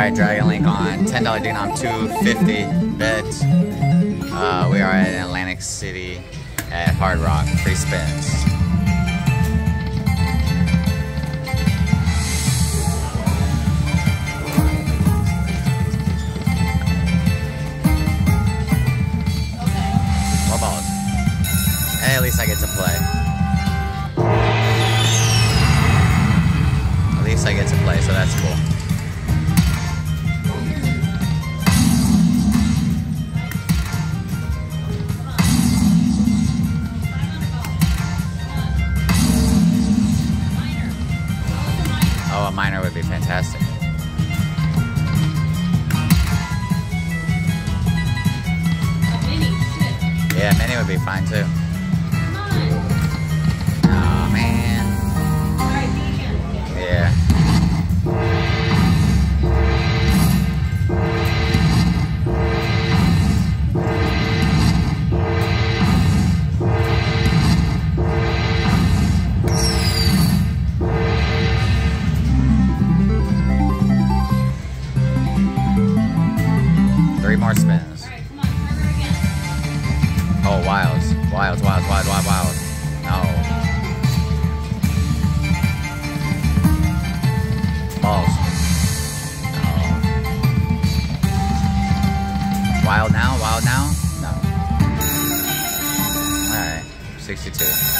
Alright, Dragon Link on $10 denom, $2.50 bet. We are at Atlantic City at Hard Rock. Free spins. More balls. Hey, at least I get to play. At least I get to play, so that's cool. Oh, a minor would be fantastic. A mini, shit. Yeah, mini would be fine too. Come on. Oh man. Alright, vegan. Yeah. Three more spins. All right, come on, turn her again. Oh, wilds. Wilds, wilds, wilds, wilds, wilds. No. Balls. No. Wild now? Wild now? No. All right, 62.